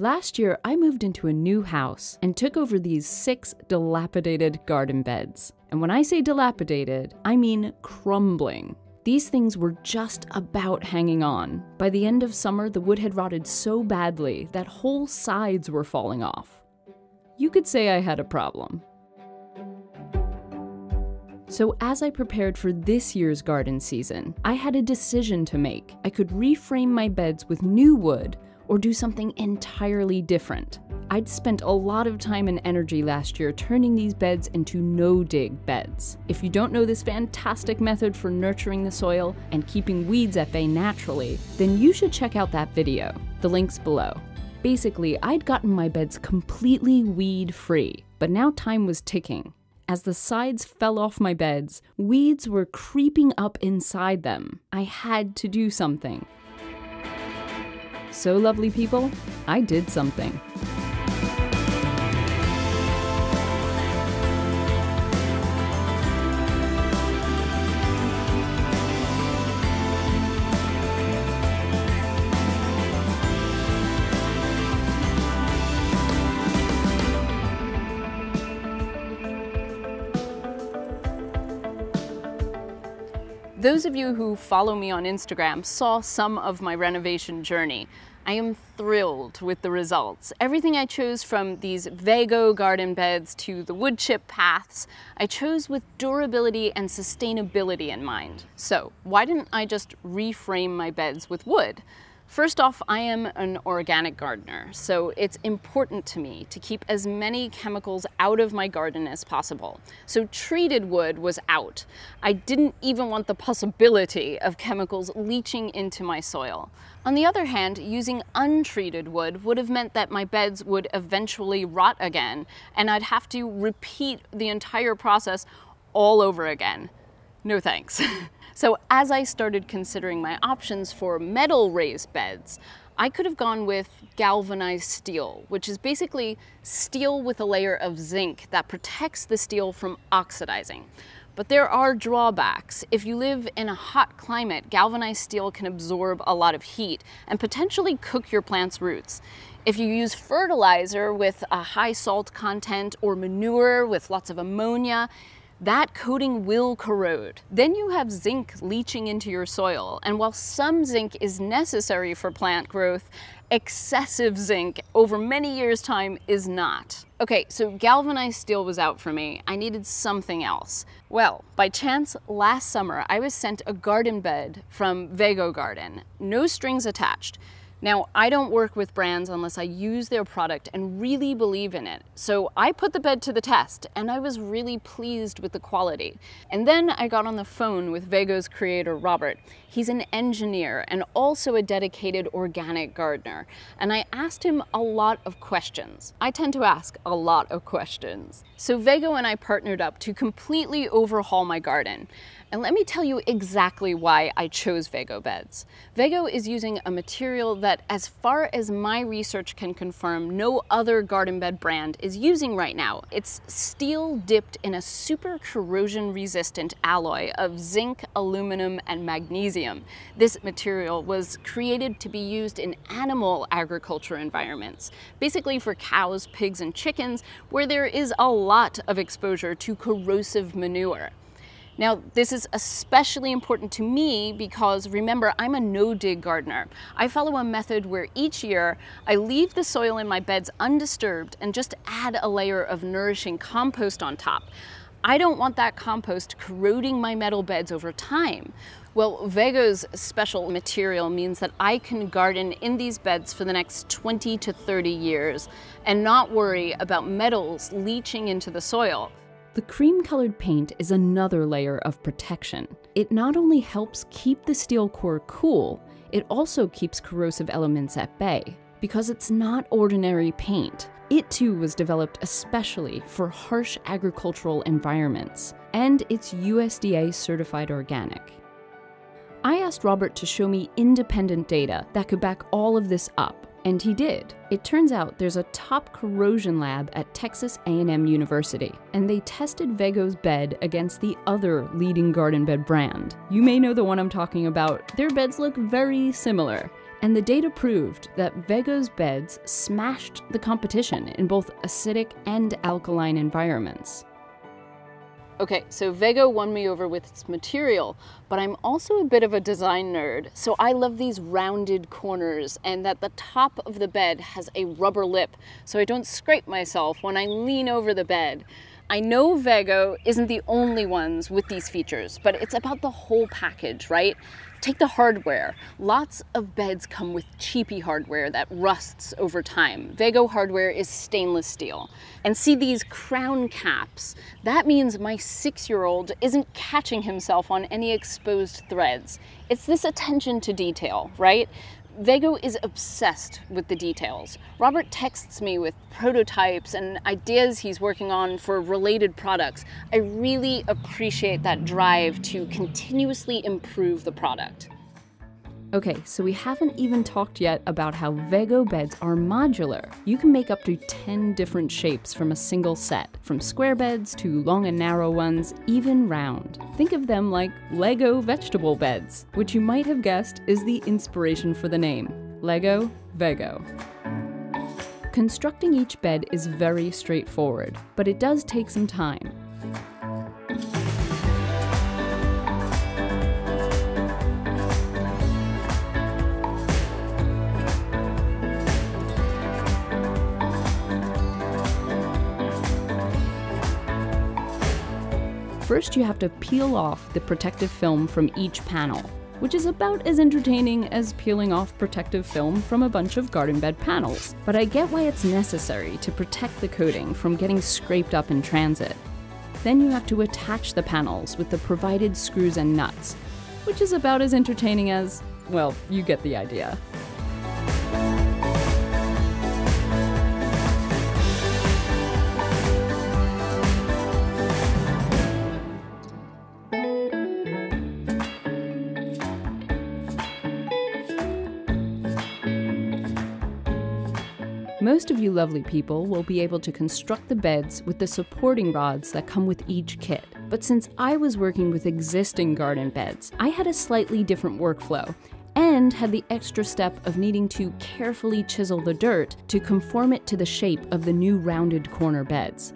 Last year, I moved into a new house and took over these 6 dilapidated garden beds. And when I say dilapidated, I mean crumbling. These things were just about hanging on. By the end of summer, the wood had rotted so badly that whole sides were falling off. You could say I had a problem. So as I prepared for this year's garden season, I had a decision to make. I could reframe my beds with new wood or do something entirely different. I'd spent a lot of time and energy last year turning these beds into no-dig beds. If you don't know this fantastic method for nurturing the soil and keeping weeds at bay naturally, then you should check out that video. The link's below. Basically, I'd gotten my beds completely weed-free, but now time was ticking. As the sides fell off my beds, weeds were creeping up inside them. I had to do something. So lovely people, I did something. Those of you who follow me on Instagram saw some of my renovation journey. I am thrilled with the results. Everything I chose, from these Vego garden beds to the wood chip paths, I chose with durability and sustainability in mind. So why didn't I just reframe my beds with wood? First off, I am an organic gardener, so it's important to me to keep as many chemicals out of my garden as possible. So treated wood was out. I didn't even want the possibility of chemicals leaching into my soil. On the other hand, using untreated wood would have meant that my beds would eventually rot again, and I'd have to repeat the entire process all over again. No thanks. So as I started considering my options for metal raised beds, I could have gone with galvanized steel, which is basically steel with a layer of zinc that protects the steel from oxidizing. But there are drawbacks. If you live in a hot climate, galvanized steel can absorb a lot of heat and potentially cook your plant's roots. If you use fertilizer with a high salt content or manure with lots of ammonia, that coating will corrode. Then you have zinc leaching into your soil, and while some zinc is necessary for plant growth, excessive zinc over many years' time is not. Okay, so galvanized steel was out for me. I needed something else. Well, by chance, last summer I was sent a garden bed from Vego Garden, no strings attached. Now, I don't work with brands unless I use their product and really believe in it. So I put the bed to the test, and I was really pleased with the quality. And then I got on the phone with Vego's creator, Robert. He's an engineer and also a dedicated organic gardener. And I asked him a lot of questions. I tend to ask a lot of questions. So Vego and I partnered up to completely overhaul my garden. And let me tell you exactly why I chose Vego beds. Vego is using a material that, as far as my research can confirm, no other garden bed brand is using right now. It's steel dipped in a super corrosion resistant alloy of zinc, aluminum, and magnesium. This material was created to be used in animal agriculture environments, basically for cows, pigs, and chickens, where there is a lot of exposure to corrosive manure. Now, this is especially important to me because, remember, I'm a no-dig gardener. I follow a method where each year I leave the soil in my beds undisturbed and just add a layer of nourishing compost on top. I don't want that compost corroding my metal beds over time. Well, Vego's special material means that I can garden in these beds for the next 20 to 30 years and not worry about metals leaching into the soil. The cream-colored paint is another layer of protection. It not only helps keep the steel core cool, it also keeps corrosive elements at bay. Because it's not ordinary paint, it too was developed especially for harsh agricultural environments, and it's USDA certified organic. I asked Robert to show me independent data that could back all of this up. And he did. It turns out there's a top corrosion lab at Texas A&M University, and they tested Vego's bed against the other leading garden bed brand. You may know the one I'm talking about. Their beds look very similar. and the data proved that Vego's beds smashed the competition in both acidic and alkaline environments. Okay, so Vego won me over with its material, but I'm also a bit of a design nerd, so I love these rounded corners and that the top of the bed has a rubber lip so I don't scrape myself when I lean over the bed. I know Vego isn't the only ones with these features, but it's about the whole package, right? Take the hardware. Lots of beds come with cheapy hardware that rusts over time. Vego hardware is stainless steel. And see these crown caps? That means my 6-year-old isn't catching himself on any exposed threads. It's this attention to detail, right? Vego is obsessed with the details. Robert texts me with prototypes and ideas he's working on for related products. I really appreciate that drive to continuously improve the product. Okay, so we haven't even talked yet about how Vego beds are modular. You can make up to 10 different shapes from a single set, from square beds to long and narrow ones, even round. Think of them like Lego vegetable beds, which you might have guessed is the inspiration for the name, Lego Vego. Constructing each bed is very straightforward, but it does take some time. First, you have to peel off the protective film from each panel, which is about as entertaining as peeling off protective film from a bunch of garden bed panels. But I get why it's necessary to protect the coating from getting scraped up in transit. Then you have to attach the panels with the provided screws and nuts, which is about as entertaining as, well, you get the idea. Most of you lovely people will be able to construct the beds with the supporting rods that come with each kit. But since I was working with existing garden beds, I had a slightly different workflow and had the extra step of needing to carefully chisel the dirt to conform it to the shape of the new rounded corner beds.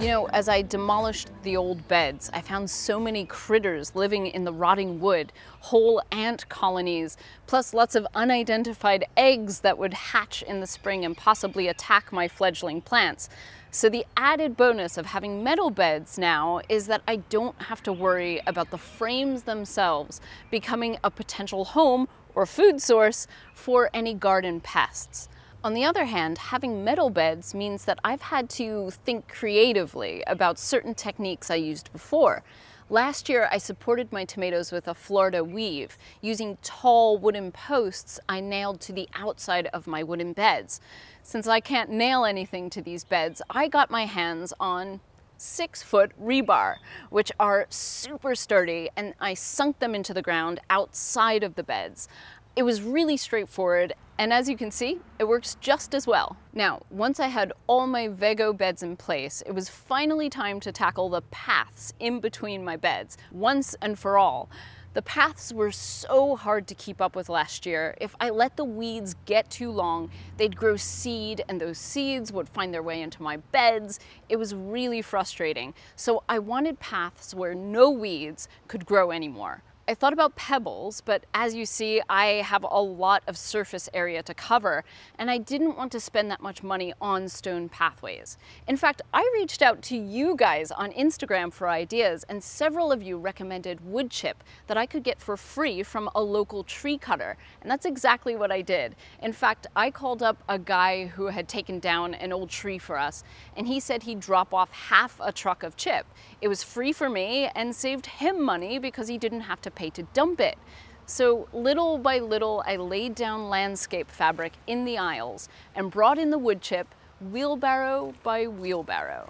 You know, as I demolished the old beds, I found so many critters living in the rotting wood, whole ant colonies, plus lots of unidentified eggs that would hatch in the spring and possibly attack my fledgling plants. So the added bonus of having metal beds now is that I don't have to worry about the frames themselves becoming a potential home or food source for any garden pests. On the other hand, having metal beds means that I've had to think creatively about certain techniques I used before. Last year, I supported my tomatoes with a Florida weave, using tall wooden posts I nailed to the outside of my wooden beds. Since I can't nail anything to these beds, I got my hands on 6-foot rebar, which are super sturdy, and I sunk them into the ground outside of the beds. It was really straightforward, and as you can see, it works just as well. Now, once I had all my Vego beds in place, it was finally time to tackle the paths in between my beds, once and for all. The paths were so hard to keep up with last year. If I let the weeds get too long, they'd grow seed, and those seeds would find their way into my beds. It was really frustrating. So I wanted paths where no weeds could grow anymore. I thought about pebbles, but as you see, I have a lot of surface area to cover, and I didn't want to spend that much money on stone pathways. In fact, I reached out to you guys on Instagram for ideas, and several of you recommended wood chip that I could get for free from a local tree cutter, and that's exactly what I did. In fact, I called up a guy who had taken down an old tree for us, and he said he'd drop off half a truck of chip. It was free for me and saved him money because he didn't have to pay to dump it. So little by little, I laid down landscape fabric in the aisles and brought in the wood chip wheelbarrow by wheelbarrow.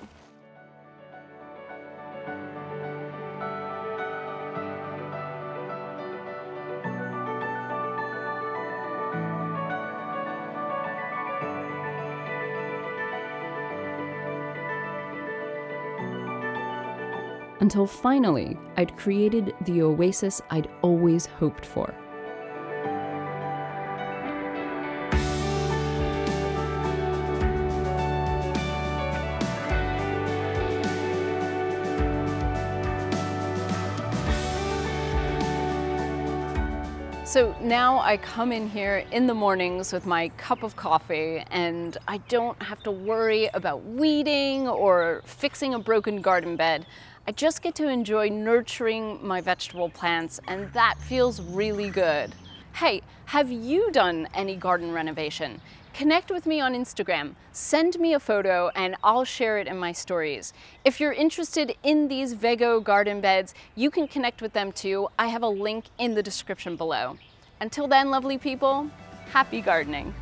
until finally I'd created the oasis I'd always hoped for. So now I come in here in the mornings with my cup of coffee and I don't have to worry about weeding or fixing a broken garden bed. I just get to enjoy nurturing my vegetable plants, and that feels really good. Hey, have you done any garden renovation? Connect with me on Instagram, send me a photo, and I'll share it in my stories. If you're interested in these Vego garden beds, you can connect with them too. I have a link in the description below. Until then, lovely people, happy gardening.